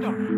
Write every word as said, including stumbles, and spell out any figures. kingdom.